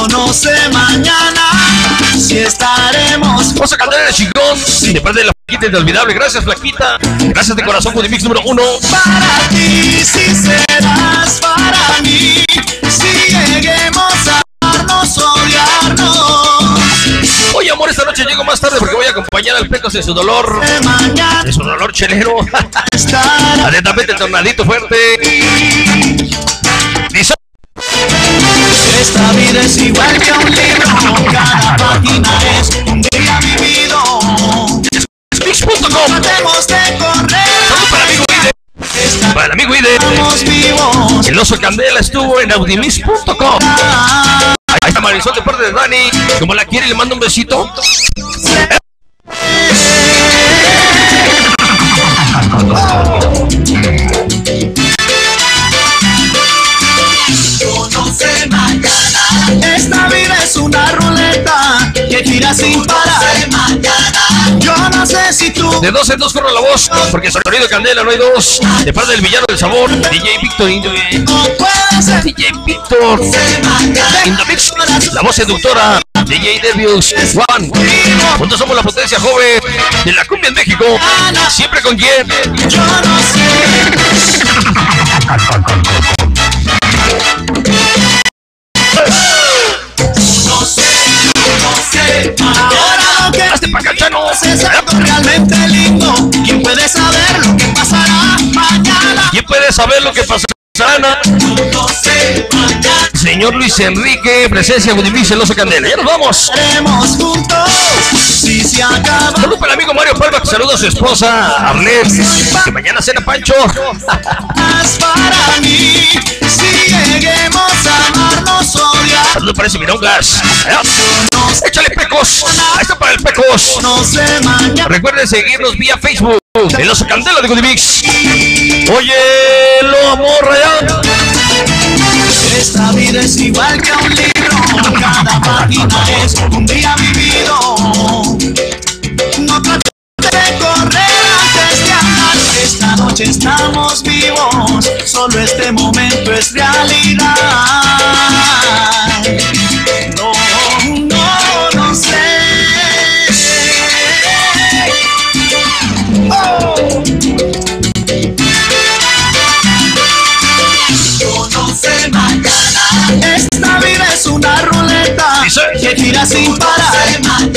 yo no sé mañana si estaremos. Vamos a cantar el chingón, sí, de parte de la Flaquita inolvidable. Gracias, Flaquita. Gracias de corazón, Gudimix número 1. Para ti, si serás para mí, si lleguemos a amarnos, odiarnos. Oye, amor, esta noche llego más tarde porque voy a acompañar al Pecos en su dolor. En su dolor chelero. Atentamente, tornadito fuerte. Esta vida es igual que un libro, cada página es un día vivido. Tratemos de correr. Para el amigo IDE. El oso Candela estuvo en Audimix.com. Ahí está Marisol de parte de Dani. Como la quiere, le mando un besito. Esta vida es una ruleta que gira sin parar. Yo no sé si tú. De dos en dos corro la voz, porque sonido Candela no hay dos. De parte del villano del sabor, DJ Victor Indio. DJ Victor Indomix, la voz seductora, DJ Nervios Juan. Juntos somos la potencia joven de la cumbia en México. Siempre con YEM. Yo no sé. Ahora que hazte pa' cachano, es algo realmente lindo. ¿Quién puede saber lo que pasará mañana? ¿Quién puede saber lo que pasará? No sé, mañana. Señor Luis Enrique, presencia Gudimix, el oso Candela. Ya nos vamos. Estaremos juntos si se acaba. Saludos para el amigo Mario Palma, que saluda a su esposa Arlet, que mañana cena Pancho. Para mí, si lleguemos a amarnos, odiar. Saludos para ese mirongas. Échale Pecos. Ahí está para el Pecos. Recuerden seguirnos vía Facebook, el oso Candela de Gudimix. Oye, lo amor real. Esta vida es igual que un libro, cada página es un día vivido. No trates de correr antes de andar. Esta noche estamos vivos, solo este momento es realidad. No sé. Oh. Yo no sé mañana. Esta vida es una ruleta que gira sin parar.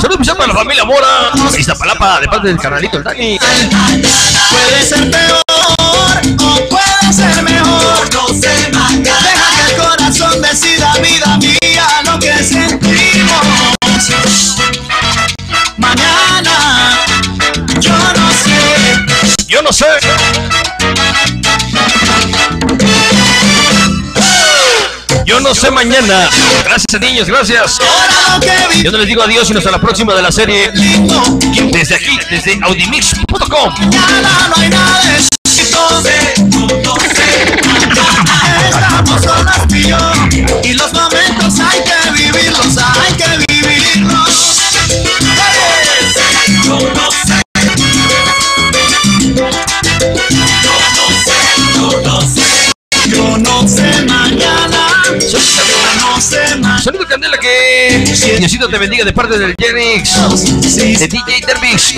Saludos para la familia Mora, Iztapalapa, de parte del carnalito el Dani. Puede ser peor o puede ser mejor. No sé mañana. Deja que el corazón decida, vida mía, lo que sentimos. Mañana, yo no sé. Yo no sé. Yo no sé mañana. Gracias, niños, gracias. Yo no les digo adiós, sino hasta la próxima de la serie. Desde aquí, desde Audimix.com. Mañana no hay nada de no sé. Estamos solos tú y yo, y los momentos hay que vivirlos, hay que vivirlos. Yo no sé. Yo no sé. Yo no sé mañana. Sonido Candela, que Diosito te bendiga de parte del Jenix, de DJ Derbys,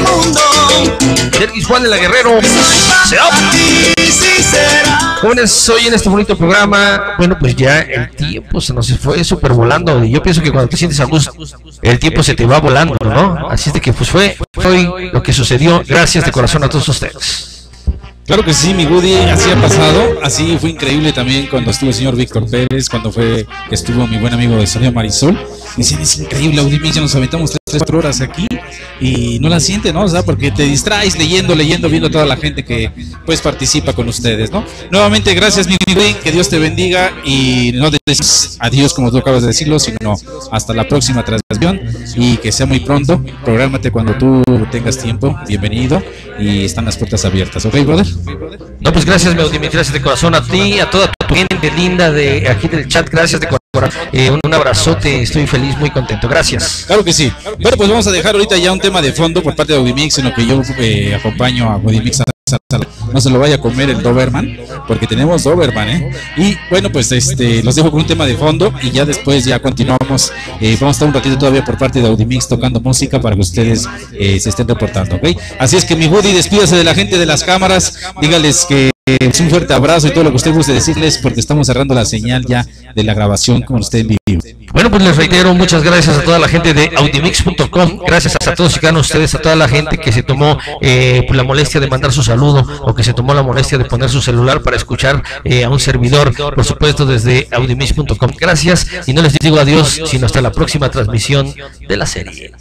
Nervios Juan de la Guerrero. Jóvenes, hoy en este bonito programa, bueno, pues ya el tiempo se nos fue súper volando. Yo pienso que cuando te sientes a gusto, el tiempo se te va volando, ¿no? Así es de que pues fue hoy lo que sucedió. Gracias de corazón a todos ustedes. Claro que sí, mi Woody, así ha pasado, así fue increíble también cuando estuvo el señor Víctor Pérez, cuando estuvo mi buen amigo de Sonia Marisol. Dicen, es increíble, Audimix, ya nos aventamos 3-4 horas aquí y no la siente, ¿no? O sea, porque te distraes leyendo, viendo a toda la gente que pues participa con ustedes, ¿no? Nuevamente, gracias, mi Woody, que Dios te bendiga y no te decimos adiós como tú acabas de decirlo, sino hasta la próxima transmisión y que sea muy pronto. Prográmate cuando tú tengas tiempo, bienvenido y están las puertas abiertas, ¿ok, brother? No, pues gracias, mi Audimix, gracias de corazón a ti, a toda tu gente linda de aquí del chat, gracias de corazón. Un abrazote, estoy feliz, muy contento, gracias. Claro que sí. Bueno, pues vamos a dejar ahorita ya un tema de fondo por parte de Audimix, en lo que yo acompaño a Audimix a no se lo vaya a comer el Doberman, porque tenemos Doberman, ¿eh? Y bueno, pues los dejo con un tema de fondo y ya después ya continuamos. Vamos a estar un ratito todavía por parte de Audimix tocando música para que ustedes se estén reportando, ¿ok? Así es que mi Woody, despídase de la gente de las cámaras, dígales que un fuerte abrazo y todo lo que usted guste decirles, porque estamos cerrando la señal ya de la grabación con usted en vivo. Bueno, pues les reitero, muchas gracias a toda la gente de Audimix.com, gracias a todos y cada uno de ustedes, a toda la gente que se tomó la molestia de mandar su saludo o que se tomó la molestia de poner su celular para escuchar a un servidor, por supuesto desde Audimix.com. Gracias y no les digo adiós, sino hasta la próxima transmisión de la serie.